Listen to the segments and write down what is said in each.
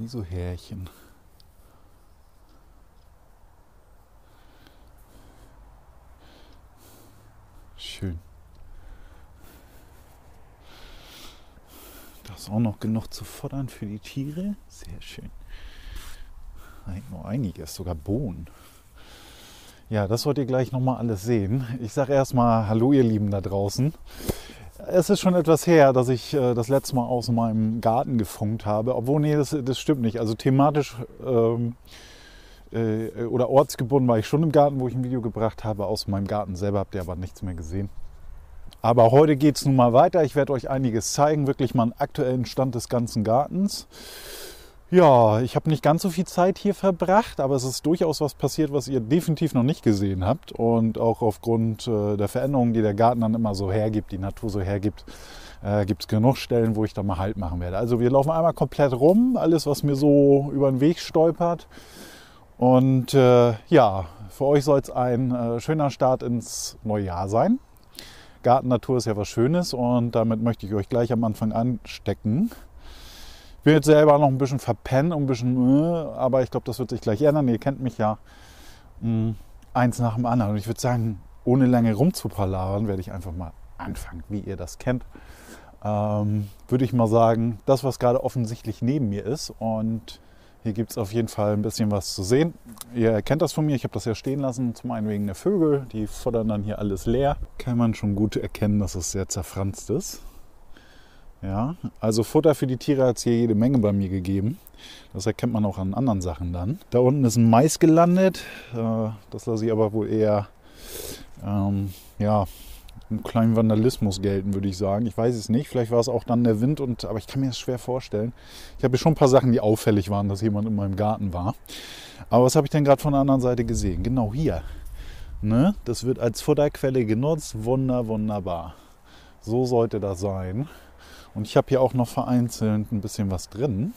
Wie so Härchen. Schön. Da ist auch noch genug zu futtern für die Tiere. Sehr schön. Da hängt noch einiges, sogar Bohnen. Ja, das wollt ihr gleich nochmal alles sehen. Ich sage erstmal hallo ihr Lieben da draußen. Es ist schon etwas her, dass ich das letzte Mal aus meinem Garten gefunkt habe. Obwohl, nee, das stimmt nicht. Also thematisch oder ortsgebunden war ich schon im Garten, wo ich ein Video gebracht habe. Aus meinem Garten selber habt ihr aber nichts mehr gesehen. Aber heute geht es nun mal weiter. Ich werde euch einiges zeigen. Wirklich mal einen aktuellen Stand des ganzen Gartens. Ja, ich habe nicht ganz so viel Zeit hier verbracht, aber es ist durchaus was passiert, was ihr definitiv noch nicht gesehen habt. Und auch aufgrund der Veränderungen, die der Garten dann immer so hergibt, die Natur so hergibt, gibt es genug Stellen, wo ich da mal Halt machen werde. Also wir laufen einmal komplett rum, alles, was mir so über den Weg stolpert. Und ja, für euch soll es ein schöner Start ins neue Jahr sein. Gartennatur ist ja was Schönes und damit möchte ich euch gleich am Anfang anstecken. Ich bin jetzt selber noch ein bisschen verpennt, ein bisschen, aber ich glaube, das wird sich gleich ändern. Ihr kennt mich ja, eins nach dem anderen. Und ich würde sagen, ohne lange rumzupalabern, werde ich einfach mal anfangen, wie ihr das kennt. Würde ich mal sagen, das, was gerade offensichtlich neben mir ist. Und hier gibt es auf jeden Fall ein bisschen was zu sehen. Ihr kennt das von mir, ich habe das ja stehen lassen. Zum einen wegen der Vögel, die futtern dann hier alles leer. Kann man schon gut erkennen, dass es sehr zerfranst ist. Ja, also Futter für die Tiere hat es hier jede Menge bei mir gegeben. Das erkennt man auch an anderen Sachen dann. Da unten ist ein Mais gelandet. Das lasse ich aber wohl eher ja, einen kleinen Vandalismus gelten, würde ich sagen. Ich weiß es nicht. Vielleicht war es auch dann der Wind, aber ich kann mir das schwer vorstellen. Ich habe hier schon ein paar Sachen, die auffällig waren, dass jemand in meinem Garten war. Aber was habe ich denn gerade von der anderen Seite gesehen? Genau hier. Ne? Das wird als Futterquelle genutzt. Wunderbar. So sollte das sein. Und ich habe hier auch noch vereinzelt ein bisschen was drin.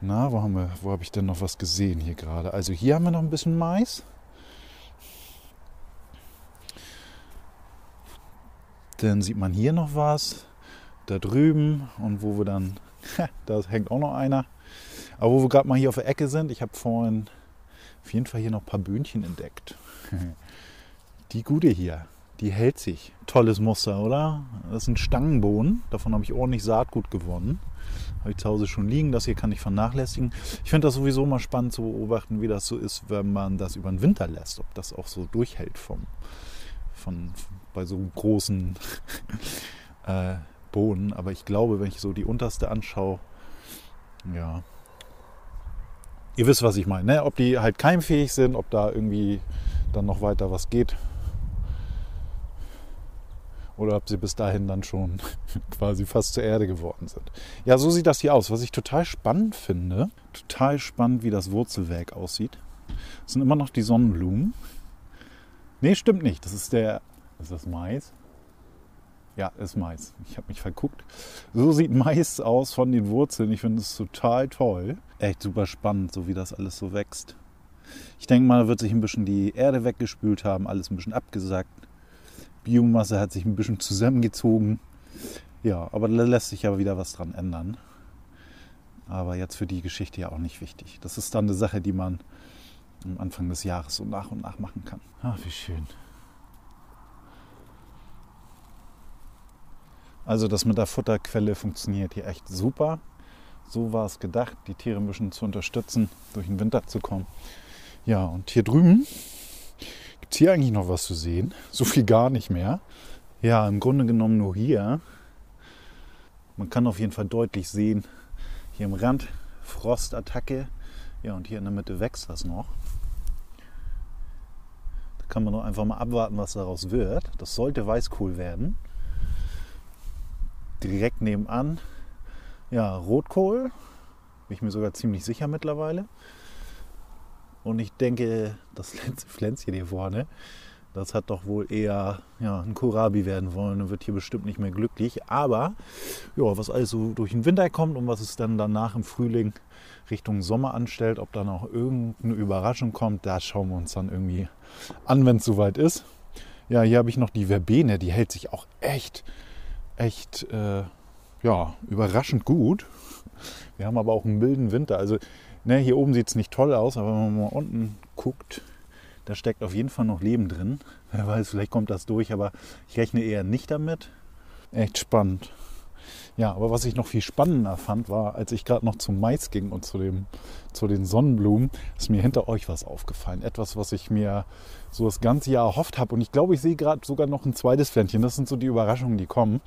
Na, wo habe ich denn noch was gesehen hier gerade? Also hier haben wir noch ein bisschen Mais. Dann sieht man hier noch was. Da drüben und wo wir dann... da hängt auch noch einer. Aber wo wir gerade mal hier auf der Ecke sind, ich habe vorhin auf jeden Fall hier noch ein paar Böhnchen entdeckt. Die gute hier. Die hält sich. Tolles Muster, oder? Das sind Stangenbohnen. Davon habe ich ordentlich Saatgut gewonnen. Habe ich zu Hause schon liegen. Das hier kann ich vernachlässigen. Ich finde das sowieso mal spannend zu beobachten, wie das so ist, wenn man das über den Winter lässt. Ob das auch so durchhält bei so großen Bohnen. Aber ich glaube, wenn ich so die unterste anschaue, ja. Ihr wisst, was ich meine, ne? Ob die halt keimfähig sind, ob da irgendwie dann noch weiter was geht. Oder ob sie bis dahin dann schon quasi fast zur Erde geworden sind. Ja, so sieht das hier aus. Was ich total spannend finde, wie das Wurzelwerk aussieht. Das sind immer noch die Sonnenblumen. Nee, stimmt nicht. Das ist ist das Mais? Ja, ist Mais. Ich habe mich verguckt. So sieht Mais aus von den Wurzeln. Ich finde es total toll. Echt super spannend, so wie das alles so wächst. Ich denke mal, da wird sich ein bisschen die Erde weggespült haben, alles ein bisschen abgesackt. Biomasse hat sich ein bisschen zusammengezogen. Ja, aber da lässt sich ja wieder was dran ändern. Aber jetzt für die Geschichte ja auch nicht wichtig. Das ist dann eine Sache, die man am Anfang des Jahres so nach und nach machen kann. Ach, wie schön. Also das mit der Futterquelle funktioniert hier echt super. So war es gedacht, die Tiere ein bisschen zu unterstützen, durch den Winter zu kommen. Ja, und hier drüben... Gibt es hier eigentlich noch was zu sehen? So viel gar nicht mehr. Ja, im Grunde genommen nur hier. Man kann auf jeden Fall deutlich sehen, hier am Rand Frostattacke. Ja, und hier in der Mitte wächst das noch. Da kann man doch einfach mal abwarten, was daraus wird. Das sollte Weißkohl werden. Direkt nebenan, ja, Rotkohl. Bin ich mir sogar ziemlich sicher mittlerweile. Und ich denke, das letzte Pflänzchen hier vorne, das hat doch wohl eher ja, ein Kohlrabi werden wollen und wird hier bestimmt nicht mehr glücklich. Aber ja, was alles so durch den Winter kommt und was es dann danach im Frühling Richtung Sommer anstellt, ob dann auch irgendeine Überraschung kommt, da schauen wir uns dann irgendwie an, wenn es soweit ist. Ja, hier habe ich noch die Verbene, die hält sich auch echt ja, überraschend gut. Wir haben aber auch einen milden Winter. Also ne, hier oben sieht es nicht toll aus, aber wenn man mal unten guckt, da steckt auf jeden Fall noch Leben drin. Wer weiß, vielleicht kommt das durch, aber ich rechne eher nicht damit. Echt spannend. Ja, aber was ich noch viel spannender fand, war, als ich gerade noch zum Mais ging und zu den Sonnenblumen, ist mir hinter euch was aufgefallen. Etwas, was ich mir so das ganze Jahr erhofft habe. Und ich glaube, ich sehe gerade sogar noch ein zweites Pflänzchen. Das sind so die Überraschungen, die kommen,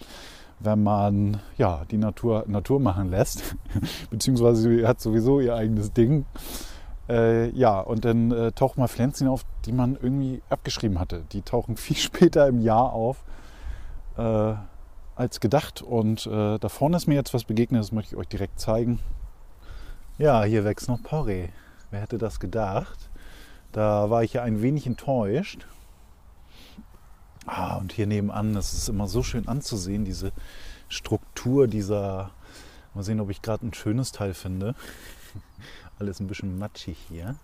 wenn man ja, die Natur machen lässt. Beziehungsweise sie hat sowieso ihr eigenes Ding. Ja, und dann tauchen mal Pflänzchen auf, die man irgendwie abgeschrieben hatte. Die tauchen viel später im Jahr auf. Als gedacht, und da vorne ist mir jetzt was begegnet, das möchte ich euch direkt zeigen. Ja, hier wächst noch Porree. Wer hätte das gedacht? Da war ich ja ein wenig enttäuscht. Ah, und hier nebenan, das ist immer so schön anzusehen, diese Struktur dieser... Mal sehen, ob ich gerade ein schönes Teil finde. Alles ein bisschen matschig hier.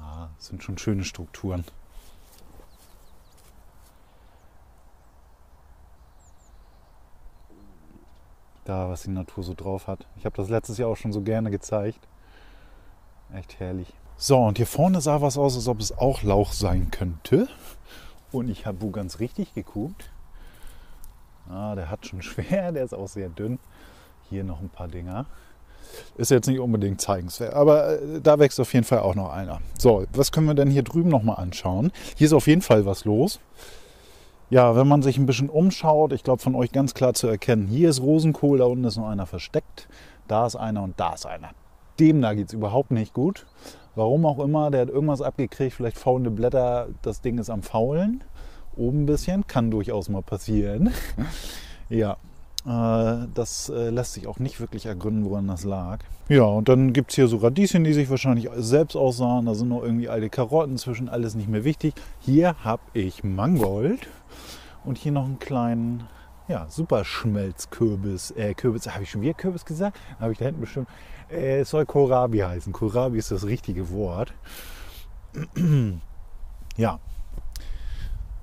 Ah, das sind schon schöne Strukturen. Da, was die Natur so drauf hat. Ich habe das letztes Jahr auch schon so gerne gezeigt. Echt herrlich. So, und hier vorne sah was aus, als ob es auch Lauch sein könnte. Und ich habe ganz richtig geguckt. Ah, der hat schon schwer, der ist auch sehr dünn. Hier noch ein paar Dinger. Ist jetzt nicht unbedingt zeigenswert, aber da wächst auf jeden Fall auch noch einer. So, was können wir denn hier drüben nochmal anschauen? Hier ist auf jeden Fall was los. Ja, wenn man sich ein bisschen umschaut, ich glaube von euch ganz klar zu erkennen, hier ist Rosenkohl, da unten ist noch einer versteckt, da ist einer und da ist einer. Dem da geht es überhaupt nicht gut. Warum auch immer, der hat irgendwas abgekriegt, vielleicht faulende Blätter, das Ding ist am Faulen. Oben ein bisschen, kann durchaus mal passieren. Ja, das lässt sich auch nicht wirklich ergründen, woran das lag. Ja, und dann gibt es hier so Radieschen, die sich wahrscheinlich selbst aussahen, da sind noch irgendwie alte Karotten zwischen, alles nicht mehr wichtig. Hier habe ich Mangold. Und hier noch einen kleinen, ja, Superschmelzkürbis. Habe ich schon wieder Kürbis gesagt? Habe ich da hinten bestimmt. Es soll Kohlrabi heißen. Kohlrabi ist das richtige Wort. Ja.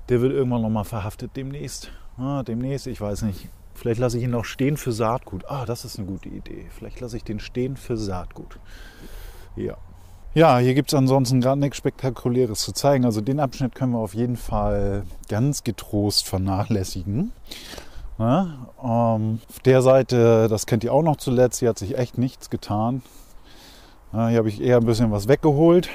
Der wird irgendwann nochmal verhaftet demnächst. Ah, demnächst, ich weiß nicht. Vielleicht lasse ich ihn noch stehen für Saatgut. Ah, das ist eine gute Idee. Vielleicht lasse ich den stehen für Saatgut. Ja. Ja, hier gibt es ansonsten gerade nichts Spektakuläres zu zeigen. Also den Abschnitt können wir auf jeden Fall ganz getrost vernachlässigen. Ne? Auf der Seite, das kennt ihr auch noch zuletzt, hier hat sich echt nichts getan. Hier habe ich eher ein bisschen was weggeholt,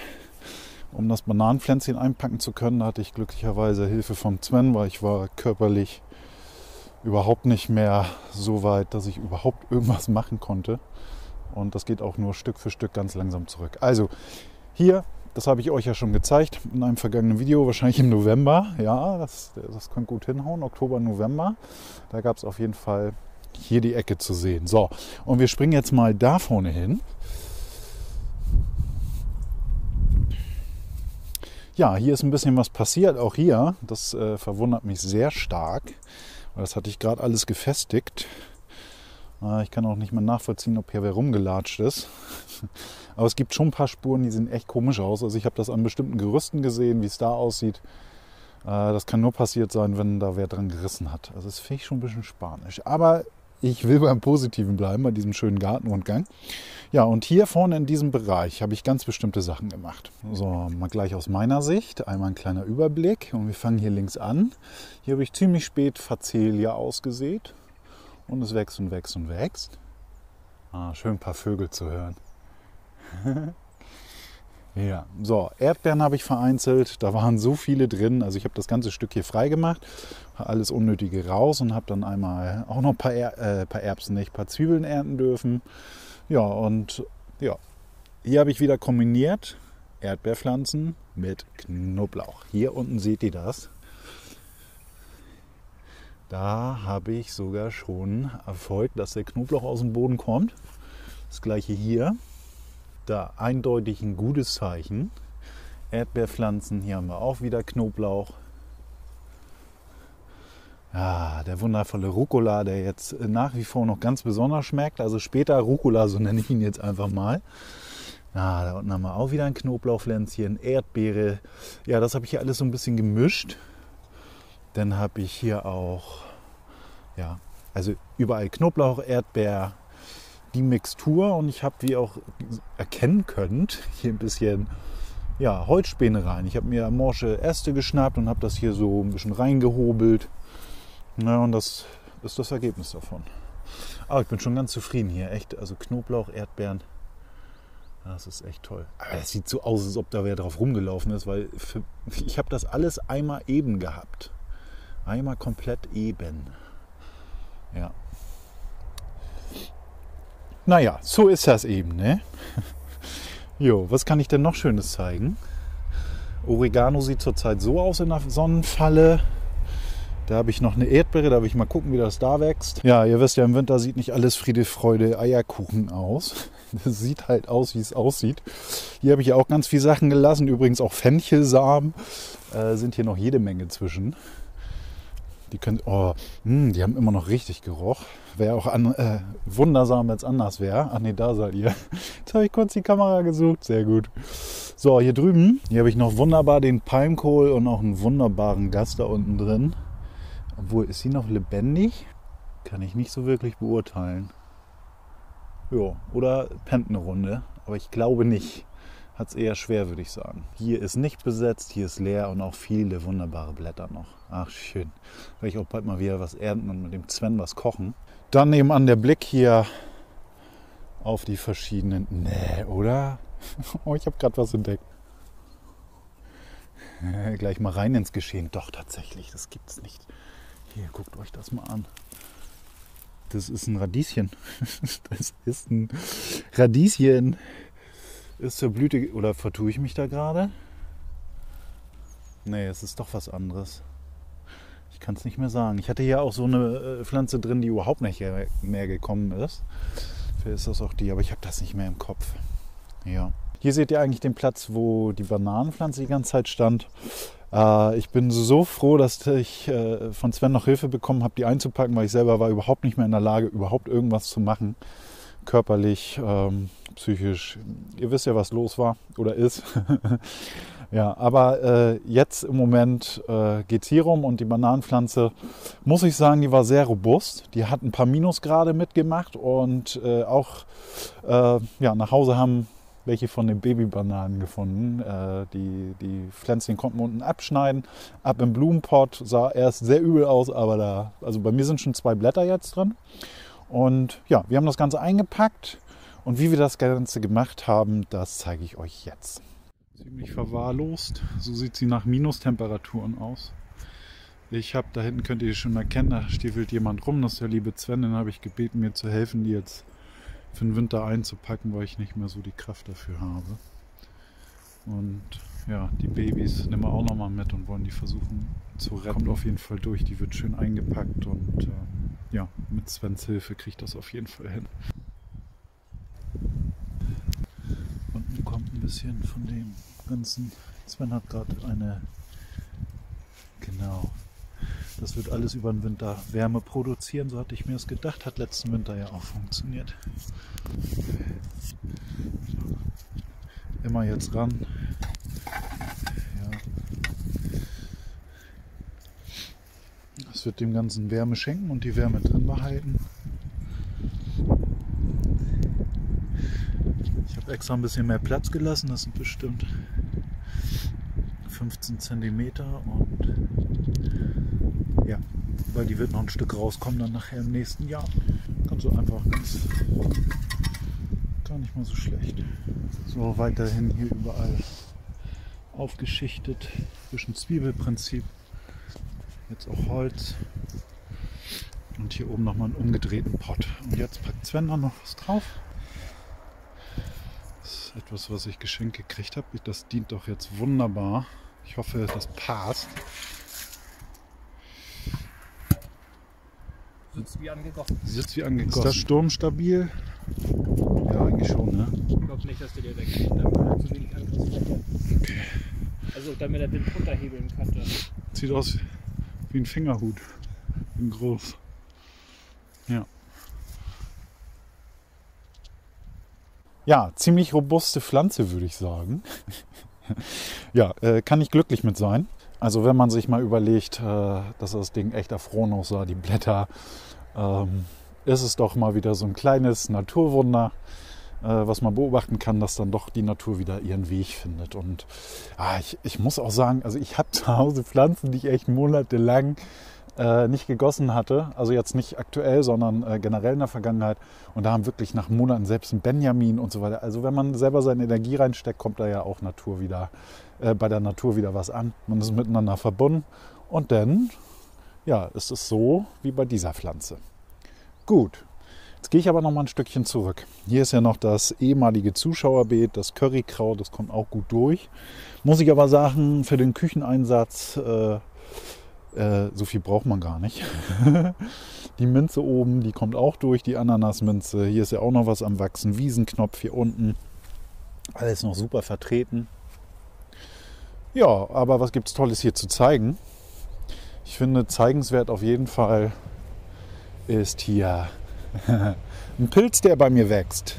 um das Bananenpflänzchen einpacken zu können. Da hatte ich glücklicherweise Hilfe von Sven, weil ich war körperlich überhaupt nicht mehr so weit, dass ich überhaupt irgendwas machen konnte. Und das geht auch nur Stück für Stück ganz langsam zurück. Also hier, das habe ich euch ja schon gezeigt in einem vergangenen Video, wahrscheinlich im November. Ja, das könnte gut hinhauen, Oktober, November. Da gab es auf jeden Fall hier die Ecke zu sehen. So, und wir springen jetzt mal da vorne hin. Ja, hier ist ein bisschen was passiert, auch hier. Das verwundert mich sehr stark. Das hatte ich gerade alles gefestigt. Ich kann auch nicht mehr nachvollziehen, ob hier wer rumgelatscht ist. Aber es gibt schon ein paar Spuren, die sehen echt komisch aus. Also ich habe das an bestimmten Gerüsten gesehen, wie es da aussieht. Das kann nur passiert sein, wenn da wer dran gerissen hat. Also das finde ich schon ein bisschen spanisch. Aber ich will beim Positiven bleiben, bei diesem schönen Gartenrundgang. Ja, und hier vorne in diesem Bereich habe ich ganz bestimmte Sachen gemacht. So, mal gleich aus meiner Sicht. Einmal ein kleiner Überblick. Und wir fangen hier links an. Hier habe ich ziemlich spät Facelia ausgesät. Und es wächst und wächst und wächst. Ah, schön ein paar Vögel zu hören. Ja, so, Erdbeeren habe ich vereinzelt. Da waren so viele drin. Also ich habe das ganze Stück hier frei gemacht. Alles Unnötige raus und habe dann einmal auch noch ein paar, Erbsen, nicht, ein paar Zwiebeln ernten dürfen. Ja, und ja, hier habe ich wieder kombiniert Erdbeerpflanzen mit Knoblauch. Hier unten seht ihr das. Da habe ich sogar schon Erfolg, dass der Knoblauch aus dem Boden kommt. Das gleiche hier. Da eindeutig ein gutes Zeichen. Erdbeerpflanzen, hier haben wir auch wieder Knoblauch. Ja, der wundervolle Rucola, der jetzt nach wie vor noch ganz besonders schmeckt. Also später Rucola, so nenne ich ihn jetzt einfach mal. Ja, da unten haben wir auch wieder ein Knoblauchpflänzchen, Erdbeere. Ja, das habe ich hier alles so ein bisschen gemischt. Dann habe ich hier auch, ja, Also überall Knoblauch, Erdbeer, die Mixtur. Und ich habe, wie ihr auch erkennen könnt, hier ein bisschen ja, Holzspäne rein. Ich habe mir morsche Äste geschnappt und habe das hier so ein bisschen reingehobelt. Na, und das ist das Ergebnis davon. Aber ich bin schon ganz zufrieden hier. Echt, also Knoblauch, Erdbeeren. Das ist echt toll. Aber das sieht so aus, als ob da wer drauf rumgelaufen ist, weil ich habe das alles einmal eben gehabt. Einmal komplett eben. Ja. Naja, so ist das eben, ne? Jo, was kann ich denn noch Schönes zeigen? Oregano sieht zurzeit so aus in der Sonnenfalle. Da habe ich noch eine Erdbeere, da will ich mal gucken, wie das da wächst. Ja, ihr wisst ja, im Winter sieht nicht alles Friede, Freude, Eierkuchen aus. Das sieht halt aus, wie es aussieht. Hier habe ich ja auch ganz viele Sachen gelassen. Übrigens auch Fenchelsamen sind hier noch jede Menge zwischen. Die können, die haben immer noch richtig Geruch. Wäre auch wundersam, wenn es anders wäre. Ach nee, da seid ihr. Jetzt habe ich kurz die Kamera gesucht. Sehr gut. So, hier drüben, hier habe ich noch wunderbar den Palmkohl und auch einen wunderbaren Gast da unten drin. Obwohl, ist sie noch lebendig? Kann ich nicht so wirklich beurteilen. Ja, oder pennt eine Runde. Aber ich glaube nicht. Hat es eher schwer, würde ich sagen. Hier ist nicht besetzt, hier ist leer und auch viele wunderbare Blätter noch. Ach, schön. Werde ich auch bald mal wieder was ernten und mit dem Sven was kochen. Dann nebenan der Blick hier auf die verschiedenen... Nee, oder? Oh, ich habe gerade was entdeckt. Gleich mal rein ins Geschehen. Doch, tatsächlich, das gibt es nicht. Hier, guckt euch das mal an. Das ist ein Radieschen. Das ist ein Radieschen. Ist zur Blüte... Oder vertue ich mich da gerade? Nee, es ist doch was anderes. Ich kann es nicht mehr sagen. Ich hatte hier auch so eine Pflanze drin, die überhaupt nicht mehr gekommen ist. Vielleicht ist das auch die, aber ich habe das nicht mehr im Kopf. Ja. Hier seht ihr eigentlich den Platz, wo die Bananenpflanze die ganze Zeit stand. Ich bin so froh, dass ich von Sven noch Hilfe bekommen habe, die einzupacken, weil ich selber war überhaupt nicht mehr in der Lage, überhaupt irgendwas zu machen. Körperlich, psychisch. Ihr wisst ja, was los war oder ist. Ja, aber jetzt im Moment geht es hier rum und die Bananenpflanze, muss ich sagen, die war sehr robust. Die hat ein paar Minusgrade mitgemacht und auch ja, nach Hause haben welche von den Babybananen gefunden. Die Pflänzchen konnten wir unten abschneiden. Ab im Blumenpott sah erst sehr übel aus, aber da, also bei mir sind schon 2 Blätter jetzt drin. Und ja, wir haben das Ganze eingepackt und wie wir das Ganze gemacht haben, das zeige ich euch jetzt. Ziemlich verwahrlost, so sieht sie nach Minustemperaturen aus. Ich habe, da hinten könnt ihr schon erkennen, da stiefelt jemand rum, das ist der liebe Sven, den habe ich gebeten, mir zu helfen, die jetzt für den Winter einzupacken, weil ich nicht mehr so die Kraft dafür habe. Und ja, die Babys nehmen wir auch nochmal mit und wollen die versuchen zu retten. Kommt auf jeden Fall durch, die wird schön eingepackt und ja, mit Svens Hilfe kriege ich das auf jeden Fall hin. Unten kommt ein bisschen von dem ganzen, Sven hat gerade eine, genau, das wird alles über den Winter Wärme produzieren, so hatte ich mir das gedacht, hat letzten Winter ja auch funktioniert. Immer jetzt ran. Ja. Das wird dem Ganzen Wärme schenken und die Wärme drin behalten. Ich habe extra ein bisschen mehr Platz gelassen, das sind bestimmt 15 cm und ja, weil die wird noch ein Stück rauskommen dann nachher im nächsten Jahr. Ganz einfach, ganz gar nicht mal so schlecht. So, weiterhin hier überall aufgeschichtet, ein bisschen Zwiebelprinzip, jetzt auch Holz und hier oben nochmal einen umgedrehten Pott. Und jetzt packt Sven da noch was drauf. Das ist etwas, was ich geschenkt gekriegt habe. Das dient doch jetzt wunderbar. Ich hoffe, das passt. Sitzt wie angegossen. Sitzt wie angegossen. Ist das sturmstabil? Ja, eigentlich schon, ne? Ich glaube nicht, dass der dir weggeht. Da hat zu wenig Angriffsfläche. Okay. Also, damit er den runterhebeln kann. Dann. Sieht aus wie ein Fingerhut. In groß. Ja. Ja, ziemlich robuste Pflanze, würde ich sagen. Ja, kann ich glücklich mit sein. Also wenn man sich mal überlegt, dass das Ding echt erfroren aussah, die Blätter, ist es doch mal wieder so ein kleines Naturwunder, was man beobachten kann, dass dann doch die Natur wieder ihren Weg findet. Und ich muss auch sagen, also ich habe zu Hause Pflanzen, die ich echt monatelang nicht gegossen hatte. Also jetzt nicht aktuell, sondern generell in der Vergangenheit. Und da haben wirklich nach Monaten selbst ein Benjamin und so weiter. Also wenn man selber seine Energie reinsteckt, kommt da ja auch Natur wieder, bei der Natur wieder was an. Man ist miteinander verbunden. Und dann ja, ist es so wie bei dieser Pflanze. Gut. Jetzt gehe ich aber noch mal ein Stückchen zurück. Hier ist ja noch das ehemalige Zuschauerbeet, das Currykraut, das kommt auch gut durch. Muss ich aber sagen, für den Kücheneinsatz, so viel braucht man gar nicht. Die Minze oben, die kommt auch durch, die Ananasminze. Hier ist ja auch noch was am Wachsen, Wiesenknopf hier unten. Alles noch super vertreten. Ja, aber was gibt es Tolles hier zu zeigen? Ich finde, zeigenswert auf jeden Fall ist hier ein Pilz, der bei mir wächst.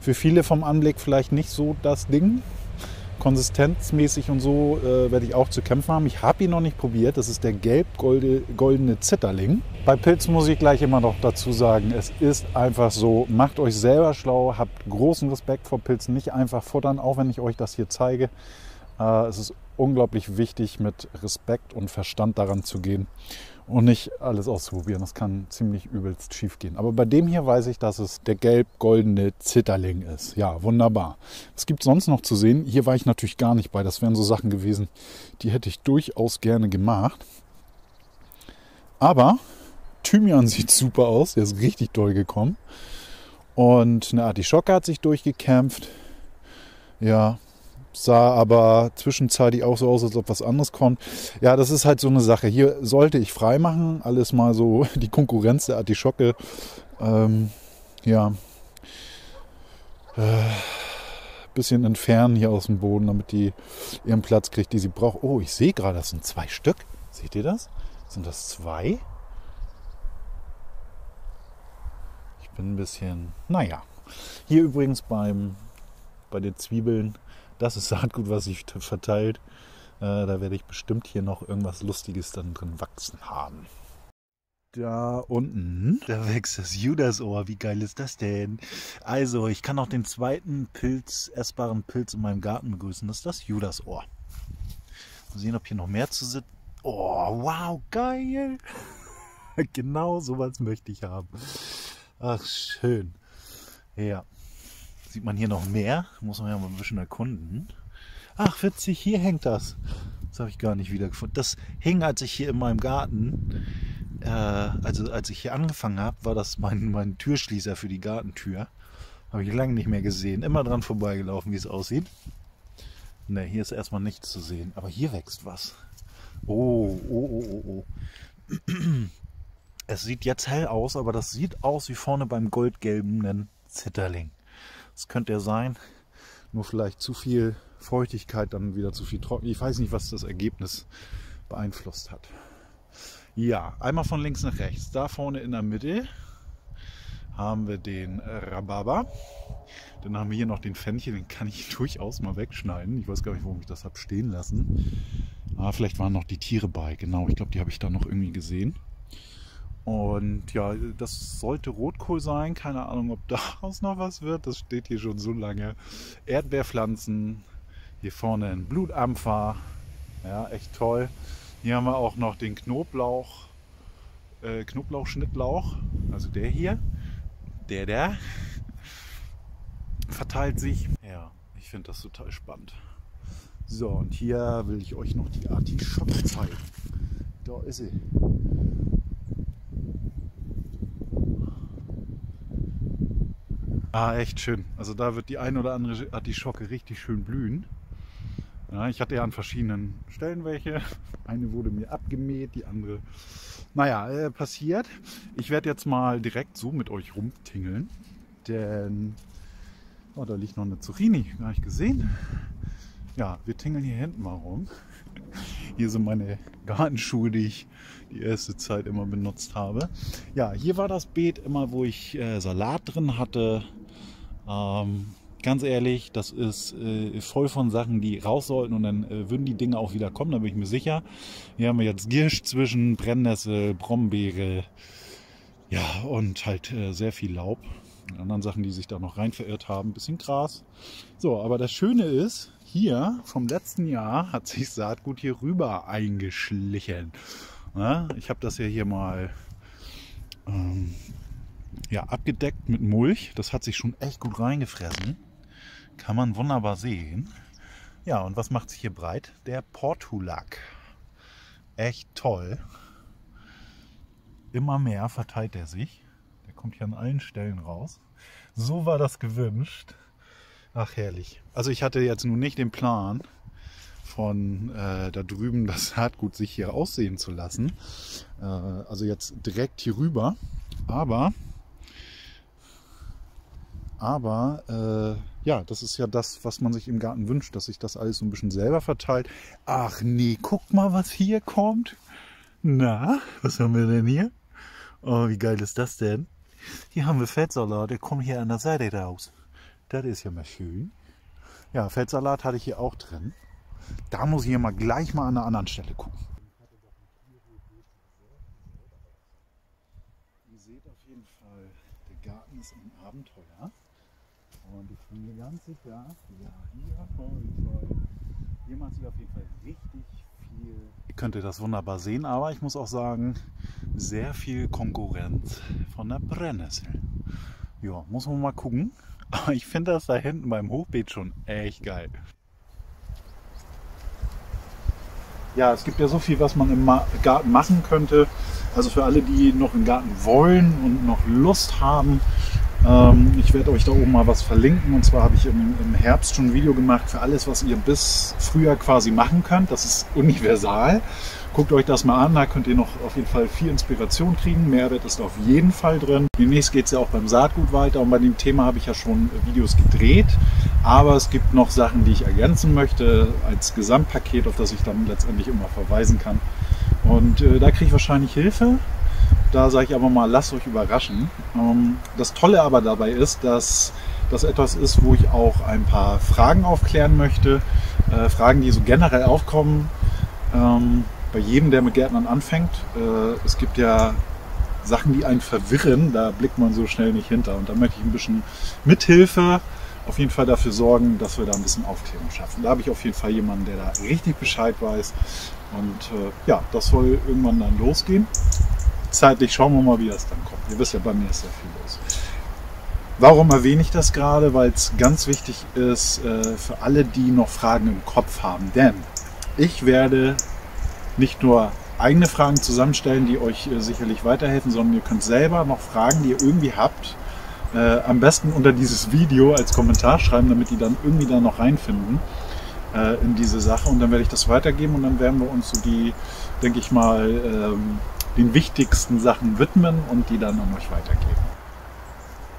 Für viele vom Anblick vielleicht nicht so das Ding. Konsistenzmäßig und so werde ich auch zu kämpfen haben. Ich habe ihn noch nicht probiert. Das ist der gelb-goldene Zitterling. Bei Pilz muss ich gleich immer noch dazu sagen, es ist einfach so, macht euch selber schlau, habt großen Respekt vor Pilzen, nicht einfach futtern, auch wenn ich euch das hier zeige. Es ist unglaublich wichtig, mit Respekt und Verstand daran zu gehen. Und nicht alles auszuprobieren, das kann ziemlich übelst schief gehen. Aber bei dem hier weiß ich, dass es der gelb-goldene Zitterling ist. Ja, wunderbar. Was gibt es sonst noch zu sehen? Hier war ich natürlich gar nicht bei. Das wären so Sachen gewesen, die hätte ich durchaus gerne gemacht. Aber Thymian sieht super aus. Der ist richtig doll gekommen. Und eine Artischocke hat sich durchgekämpft. Ja, sah aber zwischenzeitlich auch so aus, als ob was anderes kommt. Ja, das ist halt so eine Sache. Hier sollte ich frei machen. Alles mal so die Konkurrenz der Artischocke. Ja. Bisschen entfernen hier aus dem Boden, damit die ihren Platz kriegt, die sie braucht. Oh, ich sehe gerade, das sind 2 Stück. Seht ihr das? Sind das 2? Ich bin ein bisschen... Naja. Hier übrigens bei den Zwiebeln. Das ist Saatgut, was sich verteilt. Da werde ich bestimmt hier noch irgendwas Lustiges dann drin wachsen haben. Da unten, da wächst das Judasohr. Wie geil ist das denn? Also, ich kann auch den zweiten Pilz, essbaren Pilz in meinem Garten begrüßen. Das ist das Judasohr. Mal sehen, ob hier noch mehr zu sitzen. Oh, wow, geil! Genau sowas möchte ich haben. Ach, schön. Ja. Sieht man hier noch mehr? Muss man ja mal ein bisschen erkunden. Ach, witzig, hier hängt das. Das habe ich gar nicht wiedergefunden. Das hing, als ich hier in meinem Garten, also als ich hier angefangen habe, war das mein Türschließer für die Gartentür. Habe ich lange nicht mehr gesehen. Immer dran vorbeigelaufen, wie es aussieht. Ne, hier ist erstmal nichts zu sehen. Aber hier wächst was. Oh. Es sieht jetzt hell aus, aber das sieht aus wie vorne beim goldgelbenen Zitterling. Das könnte ja sein, nur vielleicht zu viel Feuchtigkeit, dann wieder zu viel trocken. Ich weiß nicht, was das Ergebnis beeinflusst hat. Ja, einmal von links nach rechts. Da vorne in der Mitte haben wir den Rhabarber. Dann haben wir hier noch den Fenchel, den kann ich durchaus mal wegschneiden. Ich weiß gar nicht, warum ich das habe stehen lassen. Ah, vielleicht waren noch die Tiere bei. Genau, ich glaube, die habe ich da noch irgendwie gesehen. Und ja, das sollte Rotkohl sein. Keine Ahnung, ob daraus noch was wird. Das steht hier schon so lange. Erdbeerpflanzen. Hier vorne ein Blutampfer. Ja, echt toll. Hier haben wir auch noch den Knoblauch. Knoblauchschnittlauch. Also der hier. Der. Verteilt sich. Ja, ich finde das total spannend. So, und hier will ich euch noch die Artischocke zeigen. Da ist sie. Ah, echt schön. Also da wird die ein oder andere Artischocke richtig schön blühen. Ja, ich hatte ja an verschiedenen Stellen welche. Eine wurde mir abgemäht, die andere... Naja, passiert. Ich werde jetzt mal direkt so mit euch rumtingeln. Denn... Oh, da liegt noch eine Zucchini. Gar nicht gesehen. Ja, wir tingeln hier hinten mal rum. Hier sind meine Gartenschuhe, die ich die erste Zeit immer benutzt habe. Ja, hier war das Beet immer, wo ich Salat drin hatte. Ganz ehrlich, das ist voll von Sachen, die raus sollten und dann würden die Dinge auch wieder kommen, da bin ich mir sicher. Hier haben wir jetzt Giersch zwischen, Brennnessel, Brombeere, Ja, und halt sehr viel Laub. Und anderen Sachen, die sich da noch rein verirrt haben. Ein bisschen Gras. So, aber das Schöne ist, hier vom letzten Jahr hat sich Saatgut hier rüber eingeschlichen. Ja, ich habe das ja hier mal ja, abgedeckt mit Mulch. Das hat sich schon echt gut reingefressen. Kann man wunderbar sehen. Ja, und was macht sich hier breit? Der Portulak. Echt toll. Immer mehr verteilt er sich. Der kommt hier an allen Stellen raus. So war das gewünscht. Ach, herrlich. Also ich hatte jetzt nun nicht den Plan, von da drüben das Saatgut sich hier aussehen zu lassen. Also jetzt direkt hier rüber. Aber ja, das ist ja das, was man sich im Garten wünscht, dass sich das alles so ein bisschen selber verteilt. Ach nee, guck mal, was hier kommt. Na, was haben wir denn hier? Oh, wie geil ist das denn? Hier haben wir Feldsalat, der kommt hier an der Seite raus. Das ist ja mal schön. Ja, Feldsalat hatte ich hier auch drin. Da muss ich hier mal gleich mal an einer anderen Stelle gucken. Ihr seht auf jeden Fall, der Garten ist ein Abenteuer. Und ich bin mir ganz sicher, ja, hier macht sich auf jeden Fall richtig viel. Ihr könnt das wunderbar sehen, aber ich muss auch sagen, sehr viel Konkurrenz von der Brennnessel. Ja, muss man mal gucken. Aber ich finde das da hinten beim Hochbeet schon echt geil. Ja, es gibt ja so viel, was man im Garten machen könnte. Also für alle, die noch im Garten wollen und noch Lust haben, ich werde euch da oben mal was verlinken, und zwar habe ich im Herbst schon ein Video gemacht für alles, was ihr bis Frühjahr quasi machen könnt. Das ist universal. Guckt euch das mal an, da könnt ihr noch auf jeden Fall viel Inspiration kriegen. Mehrwert ist auf jeden Fall drin. Demnächst geht es ja auch beim Saatgut weiter, und bei dem Thema habe ich ja schon Videos gedreht. Aber es gibt noch Sachen, die ich ergänzen möchte als Gesamtpaket, auf das ich dann letztendlich immer verweisen kann. Und da kriege ich wahrscheinlich Hilfe. Da sage ich aber mal, lasst euch überraschen. Das Tolle aber dabei ist, dass das etwas ist, wo ich auch ein paar Fragen aufklären möchte. Fragen, die so generell aufkommen bei jedem, der mit Gärtnern anfängt. Es gibt ja Sachen, die einen verwirren, da blickt man so schnell nicht hinter. Und da möchte ich ein bisschen Mithilfe auf jeden Fall dafür sorgen, dass wir da ein bisschen Aufklärung schaffen. Da habe ich auf jeden Fall jemanden, der da richtig Bescheid weiß. Und ja, das soll irgendwann dann losgehen. Zeitlich schauen wir mal, wie das dann kommt. Ihr wisst ja, bei mir ist sehr viel los. Warum erwähne ich das gerade? Weil es ganz wichtig ist für alle, die noch Fragen im Kopf haben. Denn ich werde nicht nur eigene Fragen zusammenstellen, die euch sicherlich weiterhelfen, sondern ihr könnt selber noch Fragen, die ihr irgendwie habt, am besten unter dieses Video als Kommentar schreiben, damit die dann irgendwie da noch reinfinden in diese Sache. Und dann werde ich das weitergeben, und dann werden wir uns so die, denke ich mal, den wichtigsten Sachen widmen und die dann an euch weitergeben.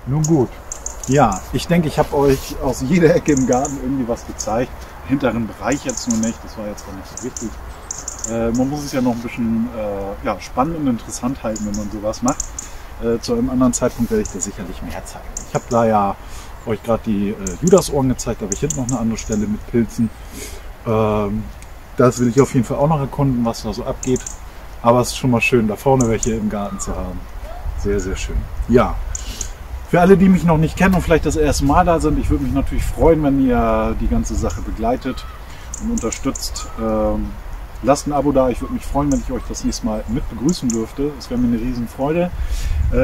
Nun gut. Ja, ich denke, ich habe euch aus jeder Ecke im Garten irgendwie was gezeigt. Den hinteren Bereich jetzt nur nicht, das war jetzt gar nicht so wichtig. Man muss es ja noch ein bisschen ja, spannend und interessant halten, wenn man sowas macht. Zu einem anderen Zeitpunkt werde ich da sicherlich mehr zeigen. Ich habe da ja euch gerade die Judasohren gezeigt, da habe ich hinten noch eine andere Stelle mit Pilzen. Das will ich auf jeden Fall auch noch erkunden, was da so abgeht. Aber es ist schon mal schön, da vorne welche im Garten zu haben. Sehr, sehr schön. Ja, für alle, die mich noch nicht kennen und vielleicht das erste Mal da sind, ich würde mich natürlich freuen, wenn ihr die ganze Sache begleitet und unterstützt. Lasst ein Abo da. Ich würde mich freuen, wenn ich euch das nächste Mal mit begrüßen dürfte. Es wäre mir eine Riesenfreude.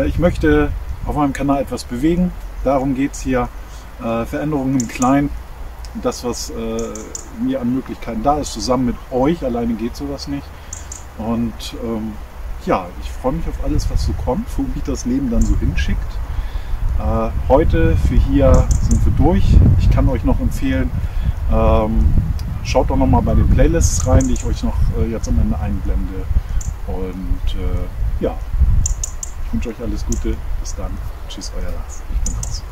Ich möchte auf meinem Kanal etwas bewegen. Darum geht es hier. Veränderungen im Kleinen. Das, was mir an Möglichkeiten da ist, zusammen mit euch. Alleine geht sowas nicht. Und ja, ich freue mich auf alles, was so kommt, wo mich das Leben dann so hinschickt. Heute für hier sind wir durch. Ich kann euch noch empfehlen, schaut doch nochmal bei den Playlists rein, die ich euch noch jetzt am Ende einblende. Und ja, ich wünsche euch alles Gute. Bis dann. Tschüss, euer Lars. Ich bin raus.